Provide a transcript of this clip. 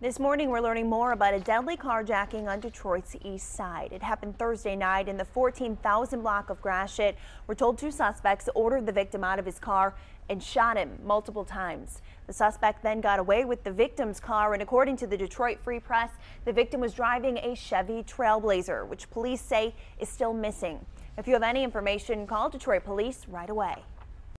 This morning, we're learning more about a deadly carjacking on Detroit's east side. It happened Thursday night in the 14,000 block of Gratiot. We're told two suspects ordered the victim out of his car and shot him multiple times. The suspect then got away with the victim's car, and according to the Detroit Free Press, the victim was driving a Chevy Trailblazer, which police say is still missing. If you have any information, call Detroit Police right away.